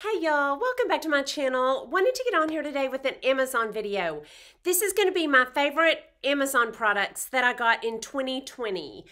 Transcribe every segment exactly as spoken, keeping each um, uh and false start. Hey y'all, welcome back to my channel. Wanted to get on here today with an Amazon video. This is going to be my favorite Amazon products that I got in twenty twenty.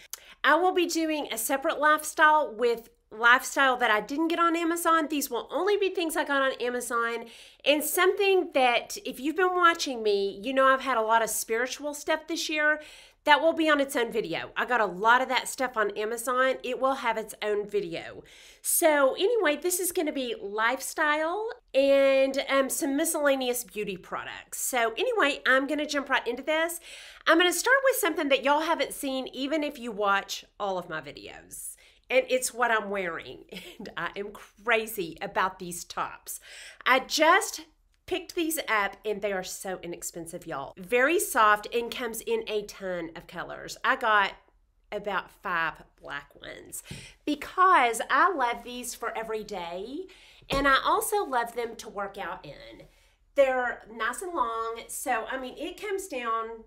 I will be doing a separate lifestyle with lifestyle that I didn't get on Amazon. These will only be things I got on Amazon, and something that if you've been watching me, you know I've had a lot of spiritual stuff this year. That will be on its own video. I got a lot of that stuff on Amazon. It will have its own video. So anyway, this is gonna be lifestyle and um, some miscellaneous beauty products. So anyway, I'm gonna jump right into this. I'm gonna start with something that y'all haven't seen even if you watch all of my videos. And it's what I'm wearing. And I am crazy about these tops. I just picked these up and they are so inexpensive, y'all. Very soft and comes in a ton of colors. I got about five black ones because I love these for every day, and I also love them to work out in. They're nice and long, so I mean it comes down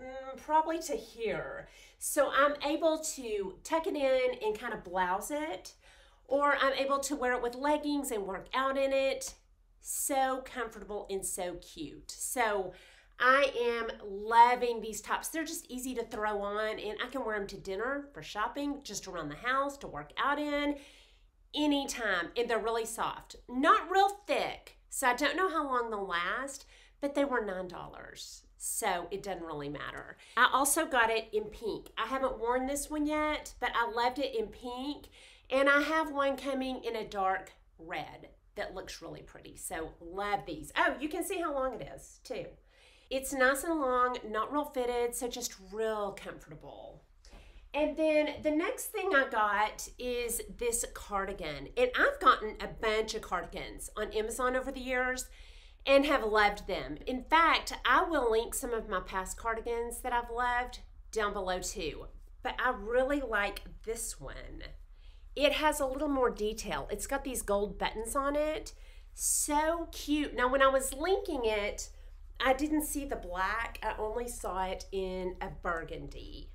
mm, probably to here. So I'm able to tuck it in and kind of blouse it, or I'm able to wear it with leggings and work out in it. So comfortable and so cute. So I am loving these tops. They're just easy to throw on, and I can wear them to dinner, for shopping, just around the house, to work out in, anytime. And they're really soft, not real thick, so I don't know how long they'll last, but they were nine dollars, so it doesn't really matter. I also got it in pink. I haven't worn this one yet, but I loved it in pink, and I have one coming in a dark red that looks really pretty. So love these. Oh, you can see how long it is too. It's nice and long, not real fitted, so just real comfortable. And then the next thing I got is this cardigan. And I've gotten a bunch of cardigans on Amazon over the years and have loved them. In fact, I will link some of my past cardigans that I've loved down below too. But I really like this one. It has a little more detail. It's got these gold buttons on it. So cute. Now, when I was linking it, I didn't see the black. I only saw it in a burgundy.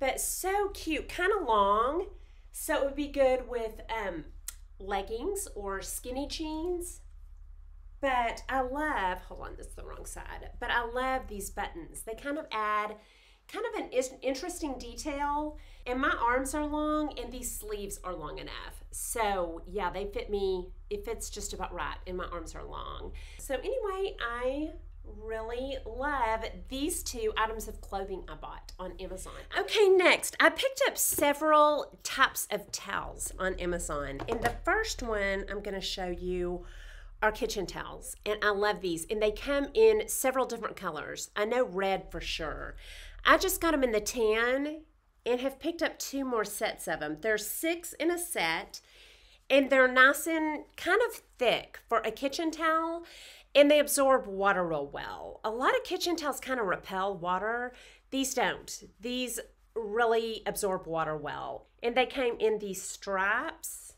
But so cute, kind of long. So it would be good with um, leggings or skinny jeans. But I love, hold on, this is the wrong side. But I love these buttons. They kind of add kind of an interesting detail, and my arms are long and these sleeves are long enough, so yeah, they fit me. It fits just about right, and my arms are long. So anyway, I really love these two items of clothing I bought on Amazon. Okay, next I picked up several types of towels on Amazon, and the first one I'm going to show you are kitchen towels, and I love these, and they come in several different colors. I know red for sure. I just got them in the tan and have picked up two more sets of them. There's six in a set, and they're nice and kind of thick for a kitchen towel, and they absorb water real well. A lot of kitchen towels kind of repel water. These don't. These really absorb water well. And they came in these stripes,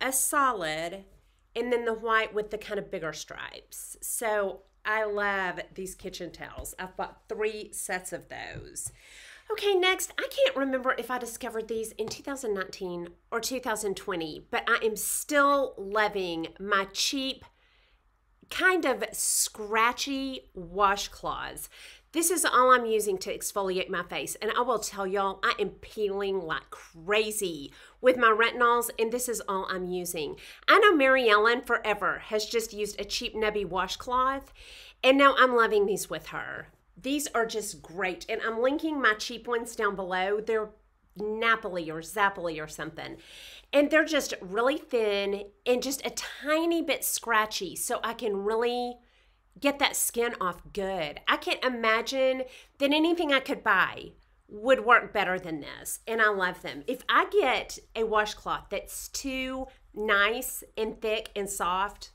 a solid, and then the white with the kind of bigger stripes. So I love these kitchen towels. I've bought three sets of those. Okay, next, I can't remember if I discovered these in two thousand nineteen or two thousand twenty, but I am still loving my cheap, kind of scratchy washcloths. This is all I'm using to exfoliate my face, and I will tell y'all, I am peeling like crazy with my retinols, and this is all I'm using. I know MaryEllen forever has just used a cheap nubby washcloth, and now I'm loving these with her. These are just great, and I'm linking my cheap ones down below. They're Napoli or Zappoli or something, and they're just really thin and just a tiny bit scratchy, so I can really get that skin off good. I can't imagine that anything I could buy would work better than this, and I love them. If I get a washcloth that's too nice and thick and soft,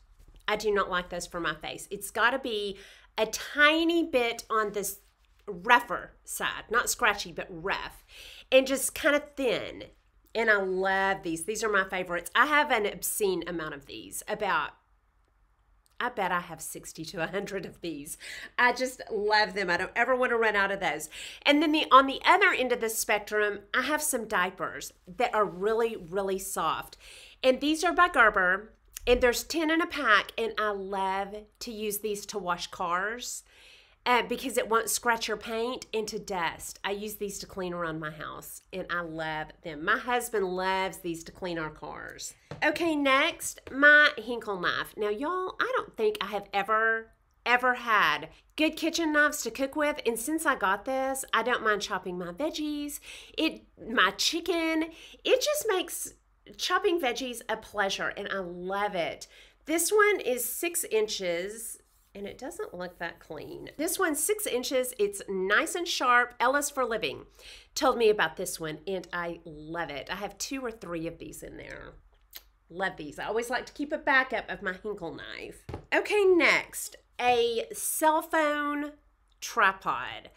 I do not like those for my face. It's got to be a tiny bit on this rougher side, not scratchy but rough, and just kind of thin, and I love these. These are my favorites. I have an obscene amount of these, about I bet I have sixty to a hundred of these. I just love them. I don't ever want to run out of those. And then the on the other end of the spectrum, I have some diapers that are really, really soft. And these are by Gerber, and there's ten in a pack, and I love to use these to wash cars uh, because it won't scratch your paint into dust. I use these to clean around my house, and I love them. My husband loves these to clean our cars. Okay, next, my Henckel knife. Now, y'all, I don't think I have ever, ever had good kitchen knives to cook with, and since I got this, I don't mind chopping my veggies, it, my chicken. It just makes chopping veggies a pleasure, and I love it. This one is six inches, and it doesn't look that clean. This one's six inches. It's nice and sharp. ElleIsForLiving told me about this one, and I love it. I have two or three of these in there. Love these. I always like to keep a backup of my Henckel knife. Okay, next, a cell phone tripod.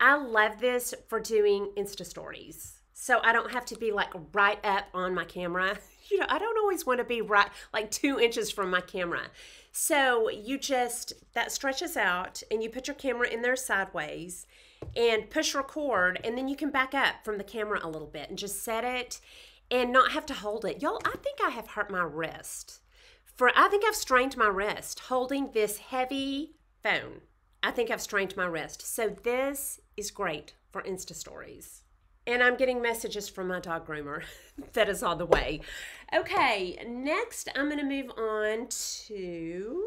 I love this for doing Insta stories. So I don't have to be like right up on my camera. You know, I don't always want to be right, like two inches from my camera. So you just, that stretches out and you put your camera in there sideways and push record, and then you can back up from the camera a little bit and just set it and not have to hold it. Y'all, I think I have hurt my wrist. For, I think I've strained my wrist holding this heavy phone. I think I've strained my wrist. So this is great for Insta stories. And I'm getting messages from my dog groomer that is on the way. Okay, next I'm gonna move on to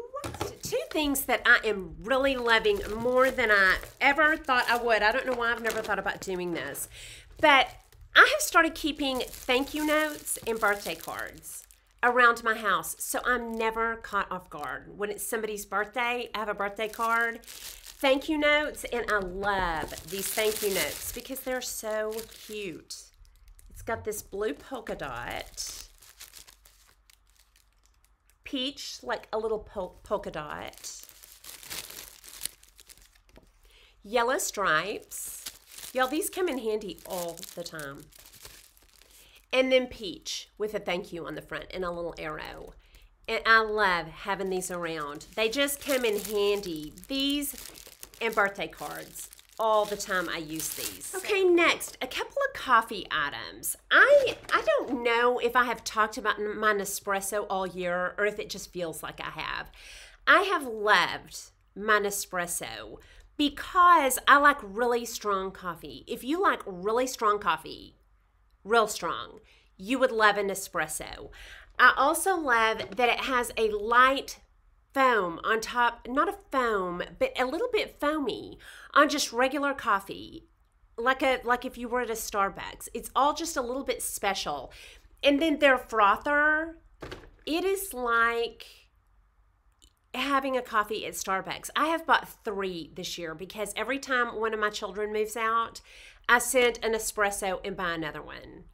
two things that I am really loving more than I ever thought I would. I don't know why I've never thought about doing this, but I have started keeping thank you notes and birthday cards around my house, so I'm never caught off guard. When it's somebody's birthday, I have a birthday card, thank you notes, and I love these thank you notes because they're so cute. It's got this blue polka dot, peach, like a little pol polka dot, yellow stripes. Y'all, these come in handy all the time. And then peach with a thank you on the front and a little arrow. And I love having these around. They just come in handy. These and birthday cards. All the time I use these. Okay, next, a couple of coffee items. I, I don't know if I have talked about my Nespresso all year or if it just feels like I have. I have loved my Nespresso because I like really strong coffee. If you like really strong coffee, real strong, you would love an Nespresso. I also love that it has a light foam on top, not a foam, but a little bit foamy on just regular coffee, like a like if you were at a Starbucks. It's all just a little bit special. And then their frother, it is like having a coffee at Starbucks. I have bought three this year because every time one of my children moves out, I send an espresso and buy another one.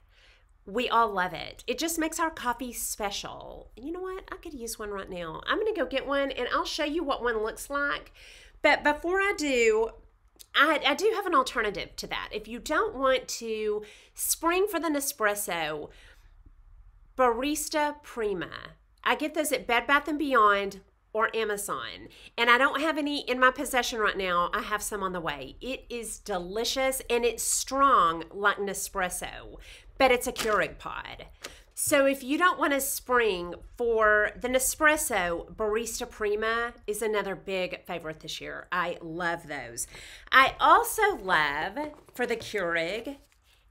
We all love it. It just makes our coffee special. And you know what? I could use one right now. I'm going to go get one, and I'll show you what one looks like. But before I do, I, I do have an alternative to that. If you don't want to spring for the Nespresso, Barista Prima. I get those at Bed Bath and Beyond or Amazon. And I don't have any in my possession right now. I have some on the way. It is delicious, and it's strong like Nespresso, but it's a Keurig pod. So if you don't want to spring for the Nespresso, Barista Prima is another big favorite this year. I love those. I also love, for the Keurig,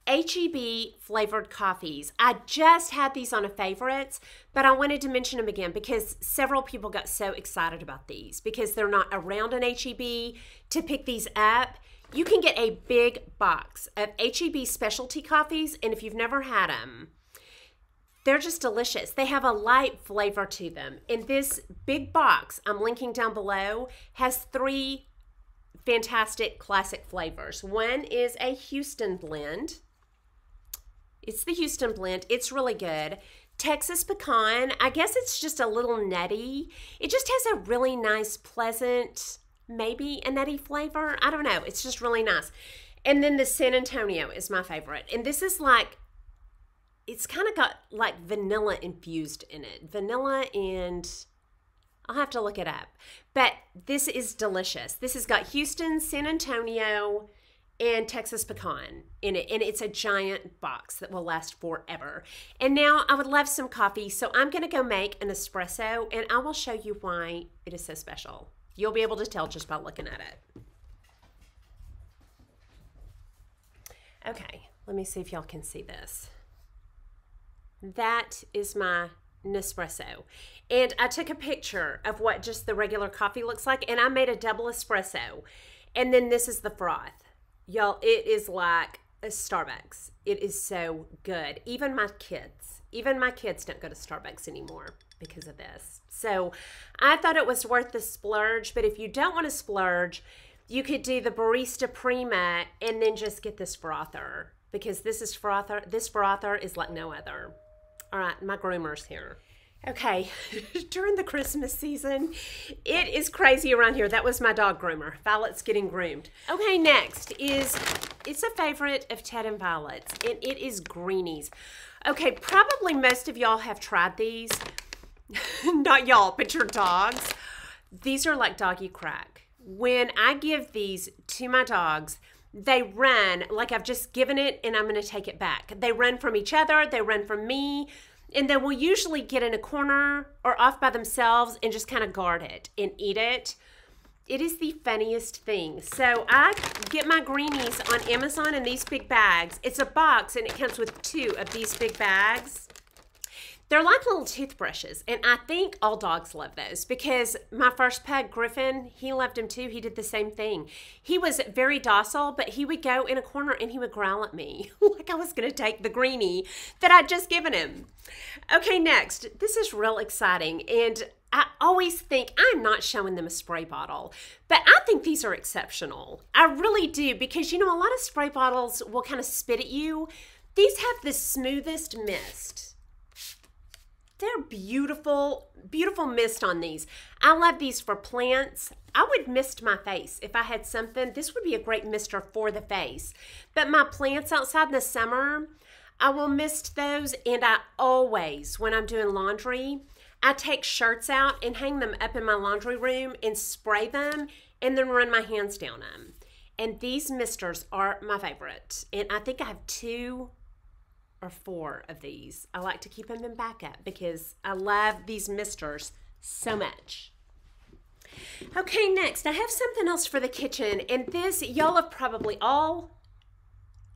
H E B flavored coffees. I just had these on a favorites, but I wanted to mention them again because several people got so excited about these because they're not around an H E B to pick these up. You can get a big box of H E B specialty coffees, and if you've never had them, they're just delicious. They have a light flavor to them. And this big box I'm linking down below has three fantastic classic flavors. One is a Houston blend. It's the Houston blend. It's really good. Texas pecan. I guess it's just a little nutty. It just has a really nice, pleasant, maybe a nutty flavor. I don't know. It's just really nice. And then the San Antonio is my favorite. And this is like, it's kind of got like vanilla infused in it. Vanilla and I'll have to look it up. But this is delicious. This has got Houston, San Antonio, and Texas pecan in it. And it's a giant box that will last forever. And now I would love some coffee. So I'm going to go make an espresso and I will show you why it is so special. You'll be able to tell just by looking at it. Okay, let me see if y'all can see this. That is my Nespresso. And I took a picture of what just the regular coffee looks like, and I made a double espresso. And then this is the froth. Y'all, it is like a Starbucks. It is so good. Even my kids, even my kids don't go to Starbucks anymore because of this. So I thought it was worth the splurge, but if you don't want to splurge, you could do the Barista Prima and then just get this frother, because this is frother. This frother is like no other. All right, my groomer's here. Okay, during the Christmas season, it is crazy around here. That was my dog groomer. Violet's getting groomed. Okay, next is, it's a favorite of Ted and Violet's, and it is Greenies. Okay, probably most of y'all have tried these. Not y'all, but your dogs. These are like doggy crack. When I give these to my dogs, they run like I've just given it and I'm going to take it back. They run from each other. They run from me. And they will usually get in a corner or off by themselves and just kind of guard it and eat it. It is the funniest thing. So I get my Greenies on Amazon in these big bags. It's a box and it comes with two of these big bags. They're like little toothbrushes, and I think all dogs love those because my first pug, Griffin, he loved them too. He did the same thing. He was very docile, but he would go in a corner and he would growl at me like I was going to take the Greenie that I'd just given him. Okay, next. This is real exciting, and I always think I'm not showing them a spray bottle, but I think these are exceptional. I really do, because, you know, a lot of spray bottles will kind of spit at you. These have the smoothest mist. They're beautiful, beautiful mist on these. I love these for plants. I would mist my face if I had something. This would be a great mister for the face. But my plants outside in the summer, I will mist those. And I always, when I'm doing laundry, I take shirts out and hang them up in my laundry room and spray them and then run my hands down them. And these misters are my favorite. And I think I have two or four of these. I like to keep them in backup because I love these misters so much. Okay, next, I have something else for the kitchen, and this, y'all have probably all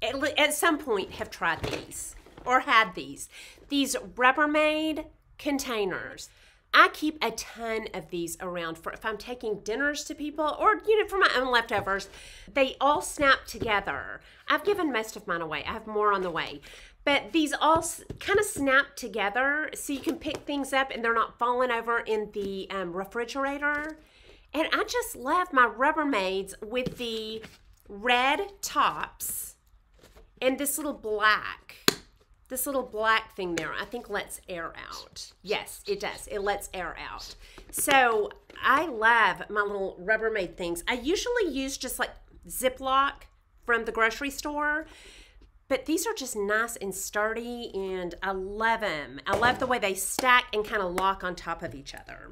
at, at some point have tried these or had these. These Rubbermaid containers. I keep a ton of these around for if I'm taking dinners to people or, you know, for my own leftovers. They all snap together. I've given most of mine away. I have more on the way. But these all kind of snap together so you can pick things up and they're not falling over in the um, refrigerator. And I just love my Rubbermaids with the red tops and this little black, this little black thing there. I think lets air out. Yes, it does. It lets air out. So I love my little Rubbermaid things. I usually use just like Ziploc from the grocery store. But these are just nice and sturdy, and I love them. I love the way they stack and kind of lock on top of each other.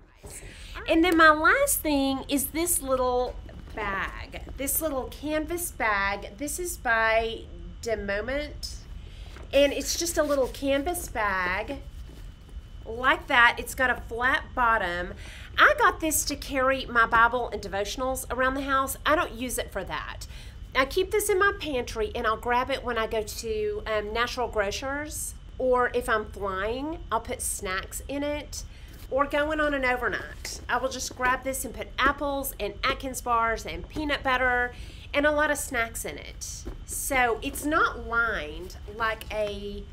And then my last thing is this little bag, this little canvas bag. This is by De Moment, and it's just a little canvas bag like that. It's got a flat bottom. I got this to carry my Bible and devotionals around the house. I don't use it for that. I keep this in my pantry, and I'll grab it when I go to um, Natural Grocers, or if I'm flying, I'll put snacks in it, or going on an overnight. I will just grab this and put apples and Atkins bars and peanut butter and a lot of snacks in it. So it's not lined like a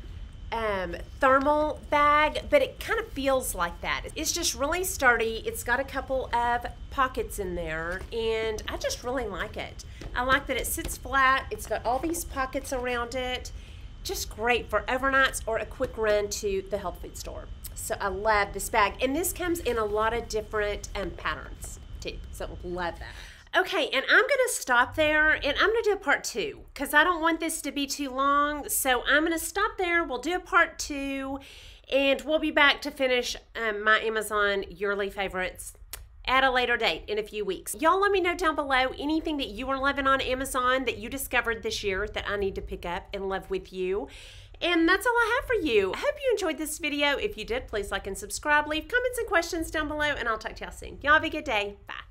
um, thermal bag, but it kind of feels like that. It's just really sturdy. It's got a couple of pockets in there, and I just really like it. I like that it sits flat. It's got all these pockets around it. Just great for overnights or a quick run to the health food store. So I love this bag. And this comes in a lot of different um, patterns too. So love that. Okay, and I'm gonna stop there, and I'm gonna do a part two because I don't want this to be too long. So I'm gonna stop there. We'll do a part two. and we'll be back to finish um, my Amazon yearly favorites at a later date in a few weeks. Y'all let me know down below anything that you were loving on Amazon that you discovered this year that I need to pick up and love with you. And that's all I have for you. I hope you enjoyed this video. If you did, please like and subscribe. Leave comments and questions down below, and I'll talk to y'all soon. Y'all have a good day. Bye.